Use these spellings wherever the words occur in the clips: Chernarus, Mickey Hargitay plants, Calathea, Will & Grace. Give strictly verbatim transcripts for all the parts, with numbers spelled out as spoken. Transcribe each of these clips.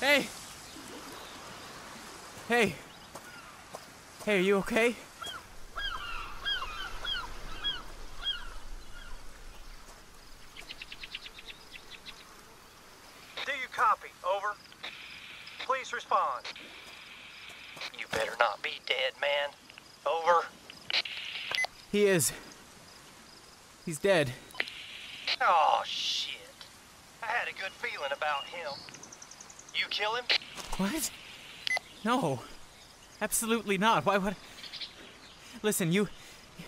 Hey! Hey! Hey, are you okay? Respond. You better not be dead, man. Over. He is. He's dead. Oh, shit. I had a good feeling about him. You kill him? What? No. Absolutely not. Why would... Listen, you...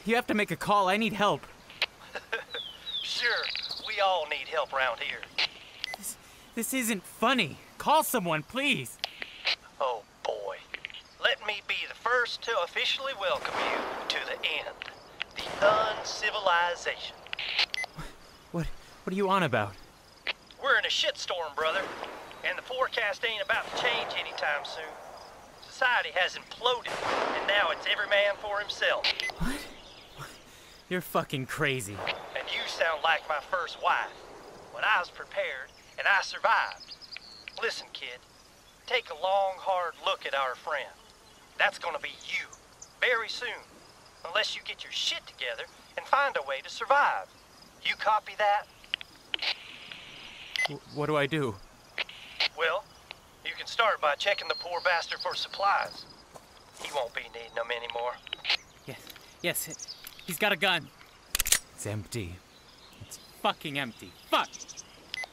You have to make a call. I need help. Sure. We all need help around here. This, this isn't funny. Call someone, please. Oh, boy. Let me be the first to officially welcome you to the end. The uncivilization. What, what are you on about? We're in a shitstorm, brother. And the forecast ain't about to change anytime soon. Society has imploded, and now it's every man for himself. What? You're fucking crazy. And you sound like my first wife. When I was prepared, and I survived. Listen, kid. Take a long, hard look at our friend. That's gonna be you, very soon. Unless you get your shit together and find a way to survive. You copy that? W- what do I do? Well, you can start by checking the poor bastard for supplies. He won't be needing them anymore. Yes, yes, he's got a gun. It's empty. It's fucking empty. Fuck!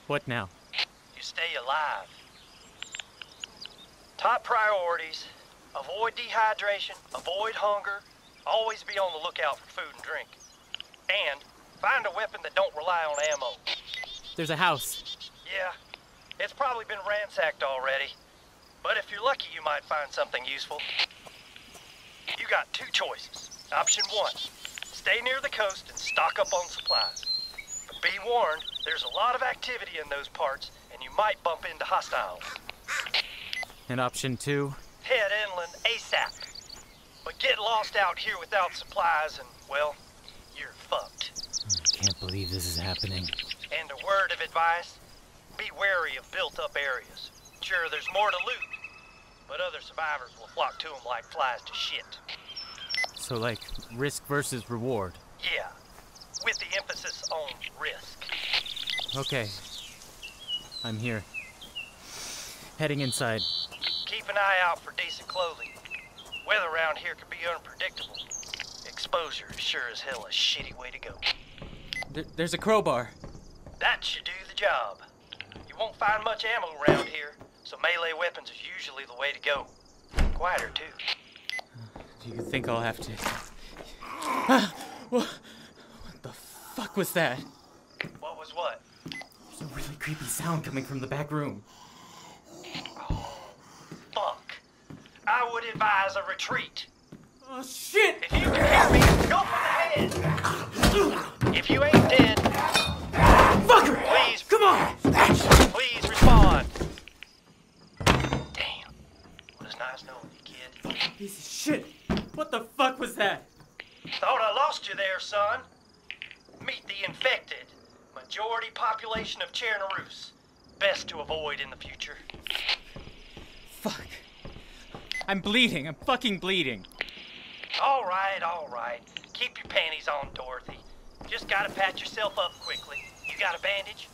What now? You stay alive. Top priorities, avoid dehydration, avoid hunger, always be on the lookout for food and drink. And find a weapon that don't rely on ammo. There's a house. Yeah, it's probably been ransacked already. But if you're lucky, you might find something useful. You got two choices. Option one, stay near the coast and stock up on supplies. But be warned, there's a lot of activity in those parts, and you might bump into hostiles. And option two? Head inland ASAP. But get lost out here without supplies and, well, you're fucked. I can't believe this is happening. And a word of advice, be wary of built-up areas. Sure, there's more to loot, but other survivors will flock to them like flies to shit. So, like, risk versus reward? Yeah, with the emphasis on risk. Okay. I'm here. Heading inside. Keep an eye out for decent clothing. Weather around here can be unpredictable. Exposure is sure as hell a shitty way to go. There, there's a crowbar. That should do the job. You won't find much ammo around here, so melee weapons is usually the way to go. Quieter, too. Do you think I'll have to... Ah, what, what the fuck was that? What was what? There's a really creepy sound coming from the back room. Fuck. I would advise a retreat. Oh, shit! If you can hear me, go for the head! If you ain't dead... Fucker! Please... Come on! Please respond. Damn. What does Nice know of you, kid? Piece of shit. What the fuck was that? Thought I lost you there, son. Meet the infected. Majority population of Chernarus. Best to avoid in the future. Fuck. I'm bleeding. I'm fucking bleeding. All right, all right. Keep your panties on, Dorothy. Just gotta patch yourself up quickly. You got a bandage?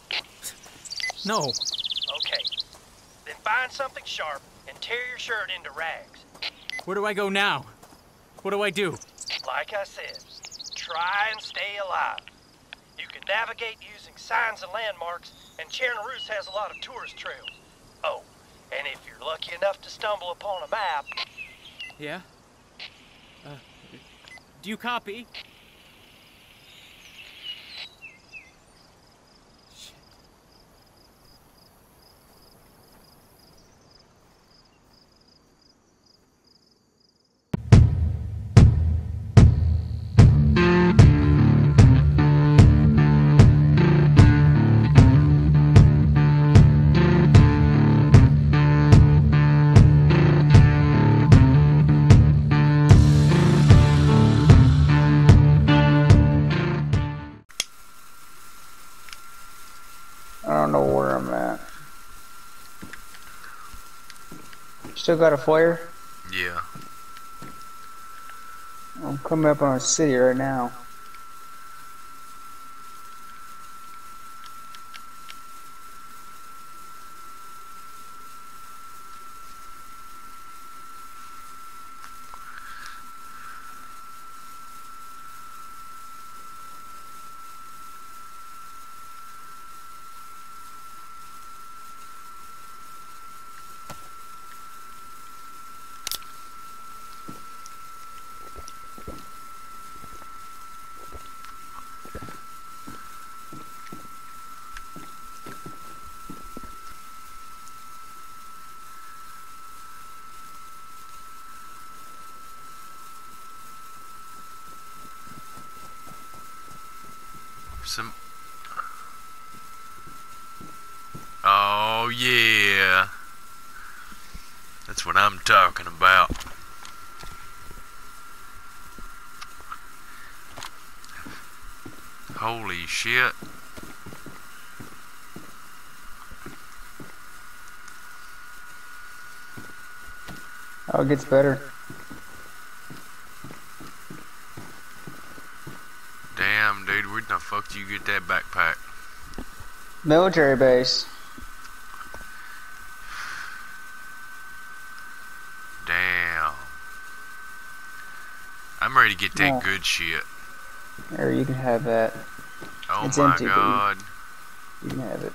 No. Okay. Then find something sharp and tear your shirt into rags. Where do I go now? What do I do? Like I said, try and stay alive. You can navigate using signs and landmarks, and Chernarus has a lot of tourist trails. Oh. And if you're lucky enough to stumble upon a map... Yeah? Uh, do you copy? Shit. Thank you. Still got a flare? Yeah. I'm coming up on a city right now. Some... Oh yeah, that's what I'm talking about. Holy shit. Oh, it gets better. Fuck, do you get that backpack? Military base. Damn. I'm ready to get that yeah. good shit. Or you can have that. Oh it's my empty, god. You can have it.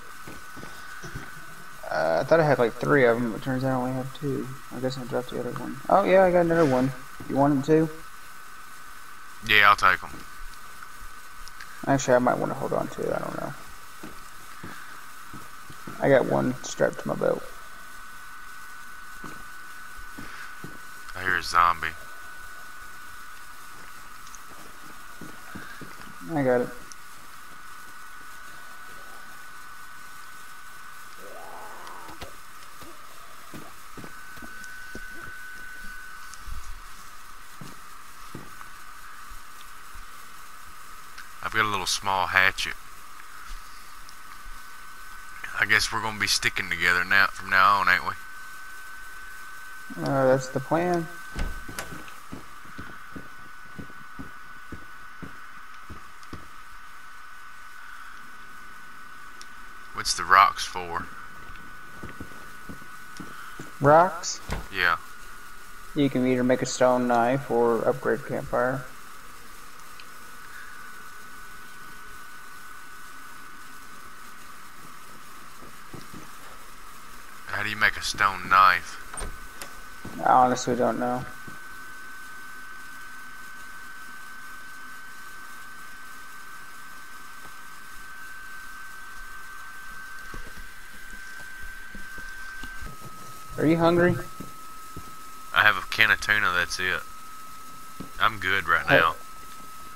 Uh, I thought I had like three of them, but it turns out I only have two. I guess I dropped the other one. Oh yeah, I got another one. You want them too? Yeah, I'll take them. Actually, I might want to hold on to it, I don't know. I got one strapped to my belt. I hear a zombie. I got it. Got a little small hatchet. I guess we're gonna be sticking together now from now on, ain't we? Uh, that's the plan. What's the rocks for? Rocks? Yeah. You can either make a stone knife or upgrade campfire. How do you make a stone knife? I honestly don't know. Are you hungry? I have a can of tuna, that's it. I'm good right How, now.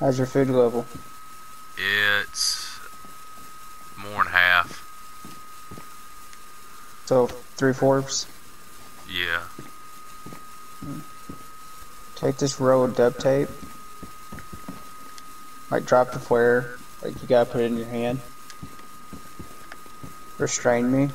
How's your food level? It's more than half. So three-fourths? Yeah. Take this roll of duct tape. Like, drop the flare. Like, you gotta put it in your hand. Restrain me.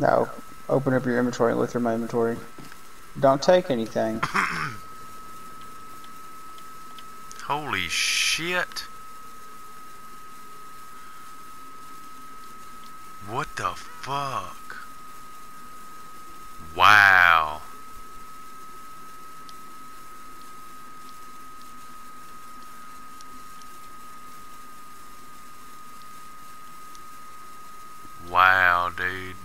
Now, open up your inventory and look through my inventory. Don't take anything. Holy shit. What the fuck? Wow. Wow, dude.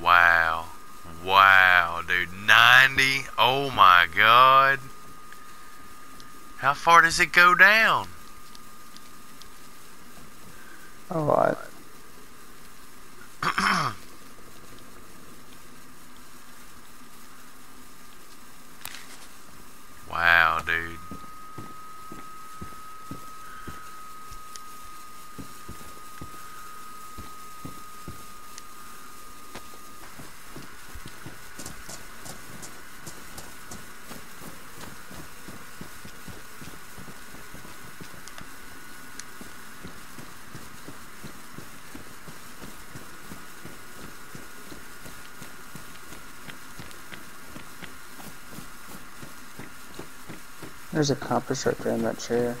Wow. Wow, dude. ninety. Oh my god. How far does it go down? A lot. Wow, dude. There's a compass right there in that chair.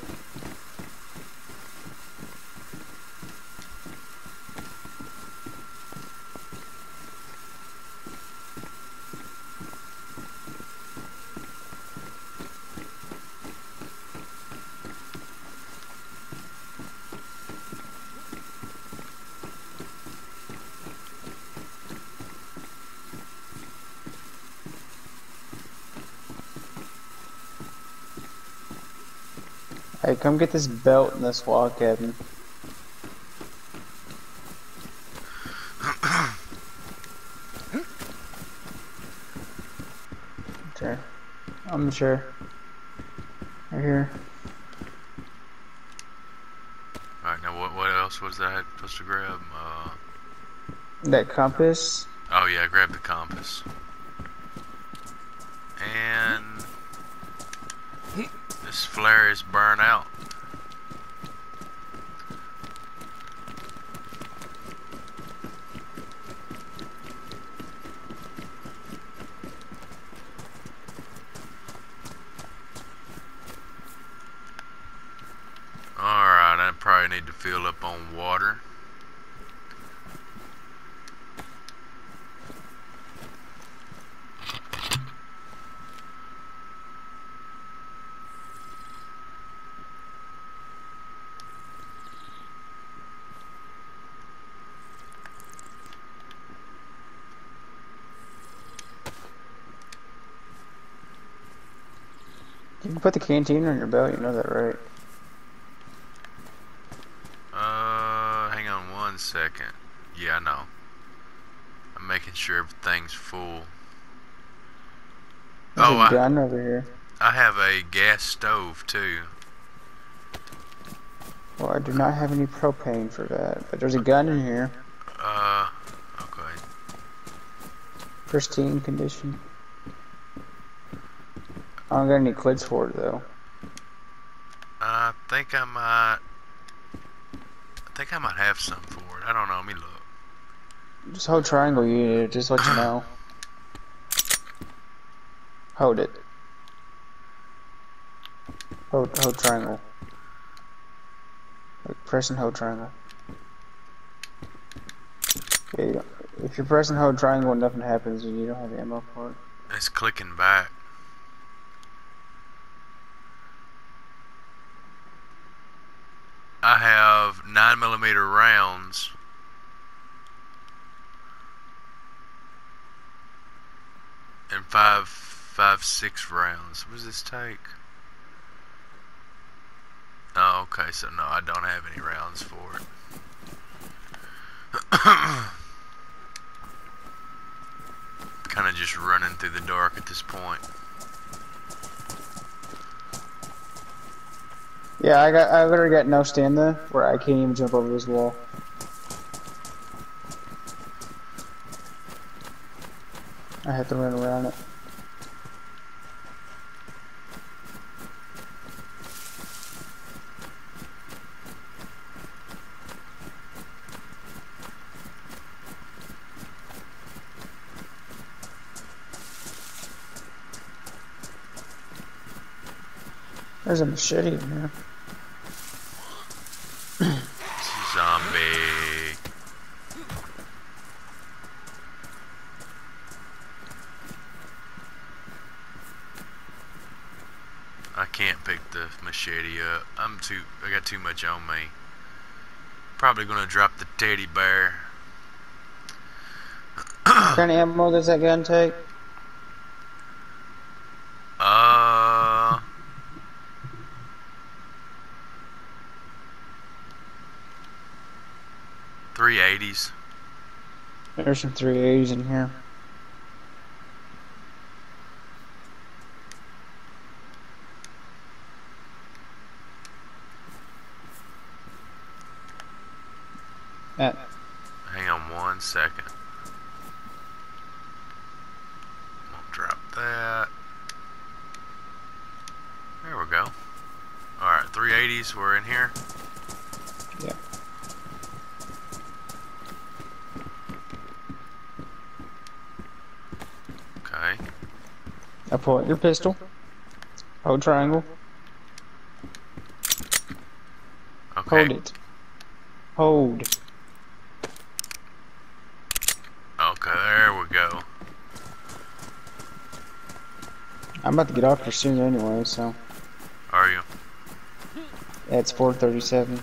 Hey, come get this belt and this wall cabin. Sure. I'm sure. Right here. Alright, now what what else was that supposed to grab? Uh, that compass? Oh yeah, grab the compass. And this flare is burnt out. Alright, I probably need to fill up on water. You can put the canteen on your belt, you know that, right? Uh, hang on one second. Yeah, I know. I'm making sure everything's full. There's oh, a gun I, over here. I have a gas stove, too. Well, I do not have any propane for that, but there's a gun in here. Uh, okay. Pristine condition. I don't got any clips for it though. I think I might. I think I might have some for it. I don't know. Let me look. Just hold triangle unit. Just let you know. Hold it. Hold hold triangle. Like, press and hold triangle. Yeah, you if you press and hold triangle, nothing happens, and you don't have ammo for it. It's clicking back. I have nine millimeter rounds. And five, five, six rounds. What does this take? Oh, okay, so no, I don't have any rounds for it. Kind of just running through the dark at this point. Yeah, I got. I literally got no stamina where I can't even jump over this wall. I have to run around it. There's a machete in here. Zombie. I can't pick the machete up. I'm too. I got too much on me. Probably gonna drop the teddy bear. What kind of ammo does that gun take? three eighties. There's some three eighties in here. Uh, Hang on one second. I'll drop that. There we go. Alright, three eighties were in here. Yeah. I pull out your pistol, hold triangle, Hold it. Hold. Okay, there we go. I'm about to get off for soon anyway, so. Are you? Yeah, it's four thirty-seven.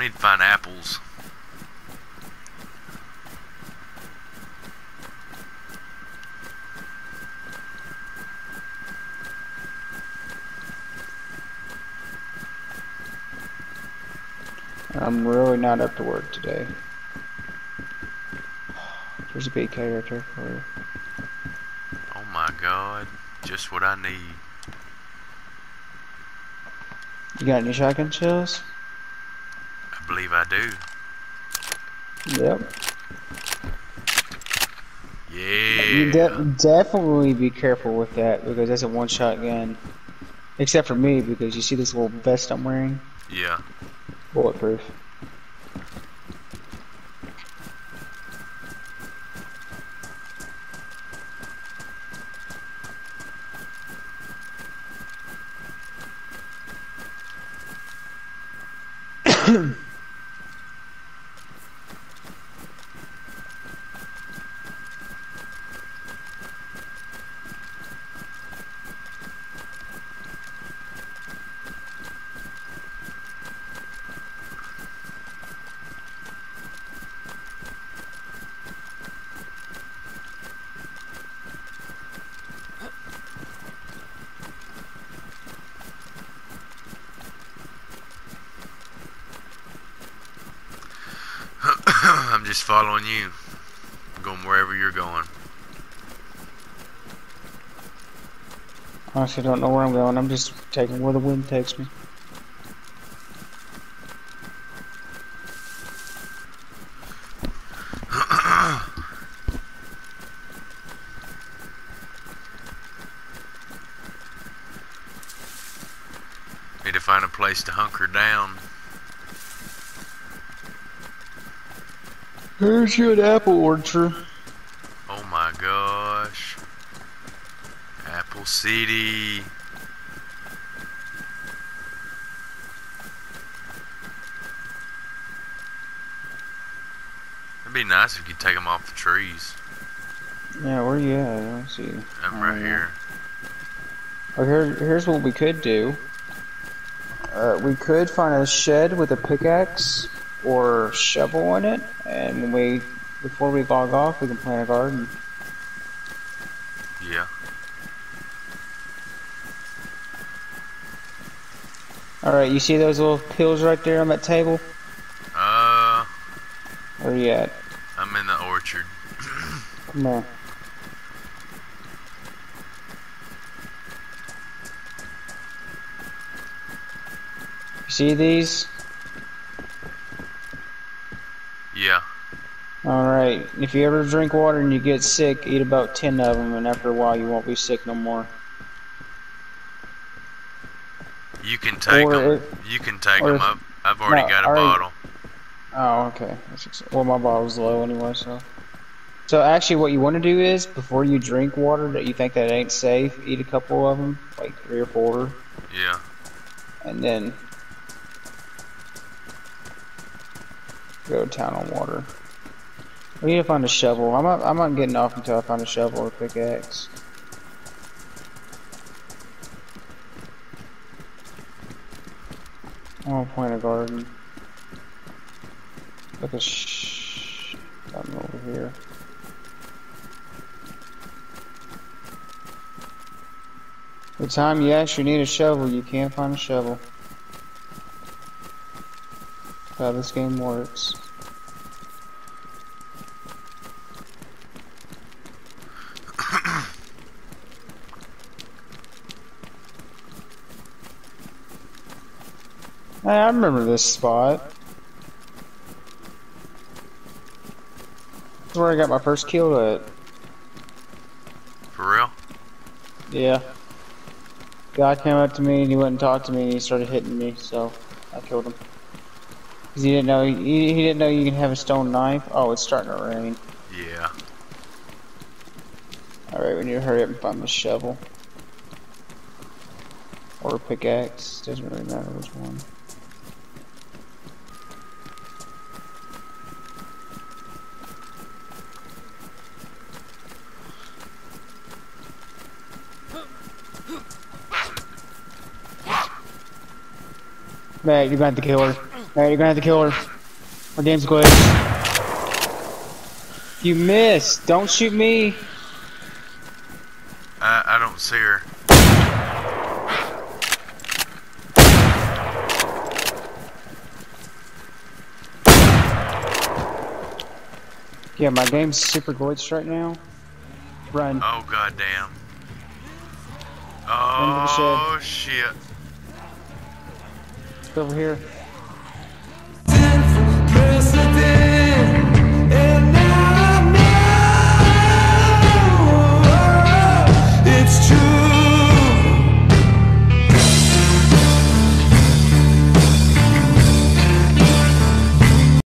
We need to find apples. I'm really not up to work today. There's a B K right there for you. Oh my god, just what I need. You got any shotgun shells? I believe I do. Yep. Yeah. You de definitely be careful with that because that's a one shot gun. Except for me, because you see this little vest I'm wearing? Yeah. Bulletproof. Following you. I'm going wherever you're going. I honestly don't know where I'm going. I'm just taking where the wind takes me. Need to find a place to hunker down. There's your apple orchard. Oh my gosh. Apple city. It'd be nice if you could take them off the trees. Yeah, where are you at? I don't see. I'm right here. Well, here, here's what we could do. Uh, we could find a shed with a pickaxe or shovel in it, and when we, before we log off, we can plant a garden. Yeah. Alright, you see those little pills right there on that table? Uh. Where are you at? I'm in the orchard. Come on. You see these? Yeah. Alright, if you ever drink water and you get sick, eat about ten of them, and after a while you won't be sick no more. You can take or, them. You can take them up. I've already no, got a bottle. Oh, okay. Well, my bottle's low anyway, so. So actually what you want to do is, before you drink water that you think that ain't safe, eat a couple of them, like three or four. Yeah. And then go to town on water. We need to find a shovel. I'm not, I'm not getting off until I find a shovel or pickaxe. I want to plant a garden. Look at sh. I'm over here. The time you actually need a shovel, you can't find a shovel. How this game works. Hey, I remember this spot. That's where I got my first kill at. For real? Yeah. Guy came up to me and he went and talked to me and he started hitting me, so I killed him. Cause he didn't know he, he didn't know you can have a stone knife. Oh, it's starting to rain. Yeah. All right, we need to hurry up and find the shovel. or a pickaxe, doesn't really matter which one. Man, you're gonna have to kill her. Man, you're gonna have to kill her. Our game's glitched. You missed. Don't shoot me. I I don't see her. Yeah, my game's super glitched right now. Run. Oh goddamn. Oh shit. It's over here.